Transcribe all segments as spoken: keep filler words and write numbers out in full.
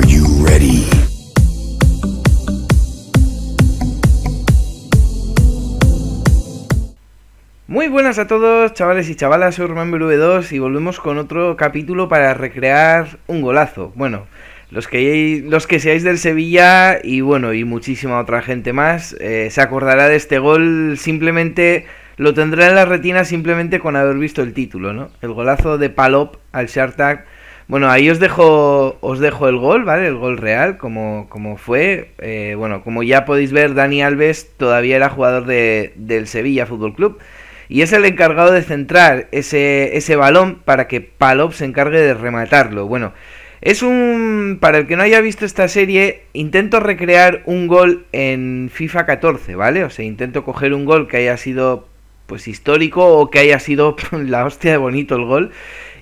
Are you ready? Muy buenas a todos, chavales y chavalas, soy Remembber uno novecientos setenta y siete y volvemos con otro capítulo para recrear un golazo. Bueno, los que, los que seáis del Sevilla y bueno, y muchísima otra gente más, eh, se acordará de este gol, simplemente lo tendrá en la retina simplemente con haber visto el título, ¿no? El golazo de Palop al Shartak. Bueno, ahí os dejo os dejo el gol, ¿vale? El gol real, como, como fue. Eh, bueno, como ya podéis ver, Dani Alves todavía era jugador de, del Sevilla Fútbol Club. Y es el encargado de centrar ese, ese balón para que Palop se encargue de rematarlo. Bueno, es un... Para el que no haya visto esta serie, intento recrear un gol en FIFA catorce, ¿vale? O sea, intento coger un gol que haya sido pues histórico o que haya sido la hostia de bonito el gol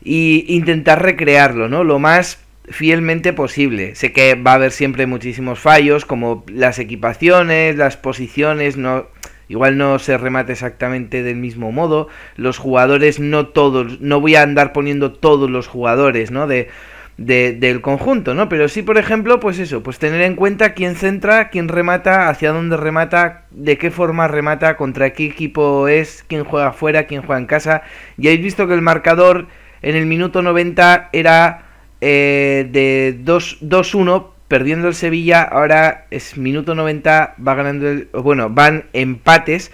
y intentar recrearlo, ¿no? Lo más fielmente posible. Sé que va a haber siempre muchísimos fallos, como las equipaciones, las posiciones, no... Igual no se remata exactamente del mismo modo. Los jugadores no todos... No voy a andar poniendo todos los jugadores, ¿no? De, de, del conjunto, ¿no? Pero sí, por ejemplo, pues eso. Pues tener en cuenta quién centra, quién remata, hacia dónde remata, de qué forma remata, contra qué equipo es, quién juega fuera, quién juega en casa. Ya habéis visto que el marcador en el minuto noventa era eh, de dos uno... perdiendo el Sevilla, ahora es minuto noventa, va ganando el... Bueno, van empates.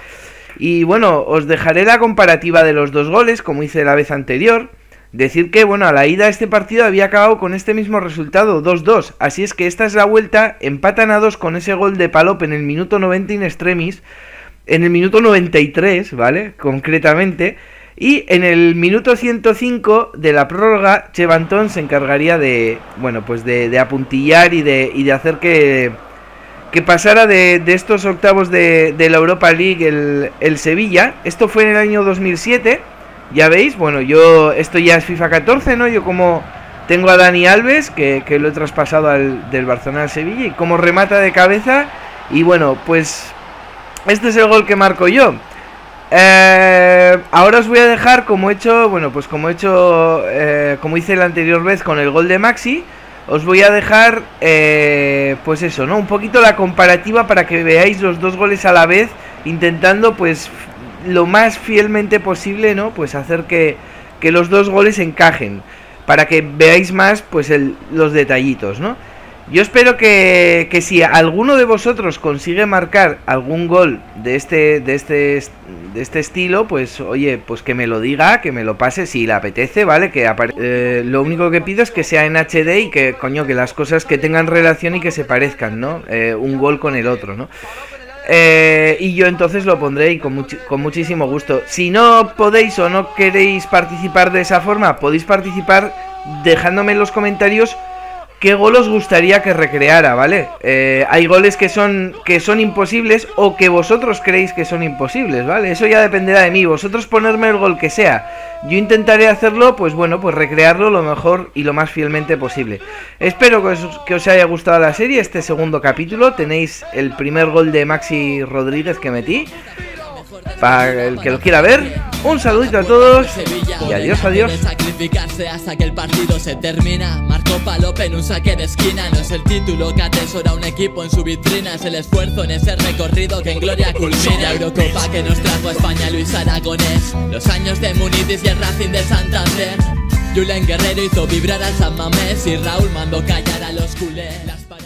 Y bueno, os dejaré la comparativa de los dos goles, como hice la vez anterior. Decir que, bueno, a la ida este partido había acabado con este mismo resultado, dos dos. Así es que esta es la vuelta, empatan a dos con ese gol de Palop en el minuto noventa in extremis. En el minuto noventa y tres, ¿vale? Concretamente. Y en el minuto ciento cinco de la prórroga, Chevantón se encargaría de, bueno, pues de, de apuntillar y de, y de hacer que, que pasara de, de estos octavos de, de la Europa League el, el Sevilla. Esto fue en el año dos mil siete, ya veis, bueno, yo, esto ya es FIFA catorce, ¿no? Yo como tengo a Dani Alves, que, que lo he traspasado al, del Barcelona al Sevilla, y como remata de cabeza, y bueno, pues este es el gol que marco yo. Eh, ahora os voy a dejar como he hecho, bueno, pues como he hecho, eh, como hice la anterior vez con el gol de Maxi, os voy a dejar, eh, pues eso, ¿no? Un poquito la comparativa para que veáis los dos goles a la vez, intentando, pues, lo más fielmente posible, ¿no? Pues hacer que, que los dos goles encajen, para que veáis más, pues, el, los detallitos, ¿no? Yo espero que, que si alguno de vosotros consigue marcar algún gol de este, de este, de este estilo, pues oye, pues que me lo diga, que me lo pase si le apetece, ¿vale? Que apare eh, lo único que pido es que sea en H D y que, coño, que las cosas que tengan relación y que se parezcan, ¿no? Eh, un gol con el otro, ¿no? Eh, y yo entonces lo pondré y con, much con muchísimo gusto. Si no podéis o no queréis participar de esa forma, podéis participar dejándome en los comentarios ¿qué gol os gustaría que recreara, vale? Eh, hay goles que son, que son imposibles o que vosotros creéis que son imposibles, ¿vale? Eso ya dependerá de mí. Vosotros ponerme el gol que sea. Yo intentaré hacerlo, pues bueno, pues recrearlo lo mejor y lo más fielmente posible. Espero que os, que os haya gustado la serie, este segundo capítulo. Tenéis el primer gol de Maxi Rodríguez que metí. Para el que lo quiera ver, un saludito a todos y adiós, adiós. Sacrificarse hasta que el partido se termina. Marcó Palop en un saque de esquina. No es el título que atesora un equipo en su vitrina, es el esfuerzo en ese recorrido que en gloria culmina. La Eurocopa que nos trajo a España Luis Aragonés, los años de Munitis y el Racing de Santander. Julian Guerrero hizo vibrar al San Mamés y Raúl mandó callar a los culés.